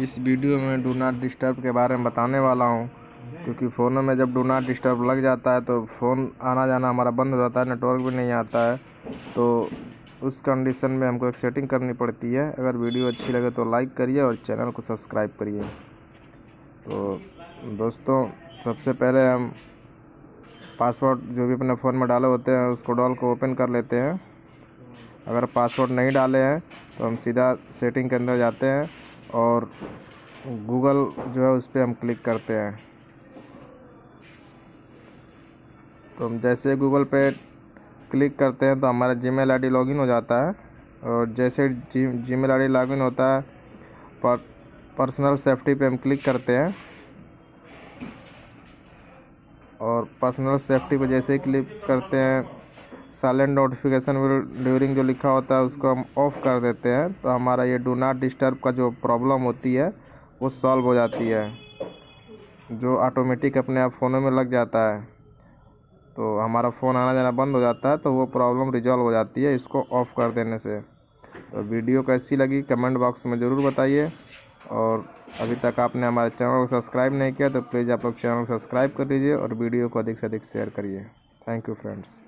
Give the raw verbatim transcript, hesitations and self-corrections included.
इस वीडियो में do not disturb के बारे में बताने वाला हूँ, क्योंकि फ़ोनों में जब डू नॉट डिस्टर्ब लग जाता है तो फ़ोन आना जाना हमारा बंद हो जाता है, नेटवर्क भी नहीं आता है। तो उस कंडीशन में हमको एक सेटिंग करनी पड़ती है। अगर वीडियो अच्छी लगे तो लाइक करिए और चैनल को सब्सक्राइब करिए। तो दोस्तों, सबसे पहले हम पासवर्ड जो भी अपने फ़ोन में डाले होते हैं उसको डॉल को ओपन कर लेते हैं। अगर पासवर्ड नहीं डाले हैं तो हम सीधा सेटिंग के अंदर जाते हैं और गूगल जो है उस पर हम क्लिक करते हैं। तो हम जैसे गूगल पे क्लिक करते हैं तो हमारा जीमेल आईडी लॉगिन हो जाता है, और जैसे जी जीमेल आईडी लॉगिन होता है पर, पर्सनल सेफ्टी पे हम क्लिक करते हैं, और पर्सनल सेफ्टी पे जैसे ही क्लिक करते हैं साइलेंट नोटिफिकेशन ड्यूरिंग जो लिखा होता है उसको हम ऑफ़ कर देते हैं। तो हमारा ये डू नॉट डिस्टर्ब का जो प्रॉब्लम होती है वो सॉल्व हो जाती है, जो ऑटोमेटिक अपने आप फ़ोनों में लग जाता है। तो हमारा फ़ोन आना जाना बंद हो जाता है, तो वो प्रॉब्लम रिजॉल्व हो जाती है इसको ऑफ़ कर देने से। तो वीडियो कैसी लगी कमेंट बॉक्स में ज़रूर बताइए, और अभी तक आपने हमारे चैनल को सब्सक्राइब नहीं किया तो प्लीज़ आप लोग चैनल को सब्सक्राइब कर लीजिए और वीडियो को अधिक से अधिक शेयर करिए। Thank you friends.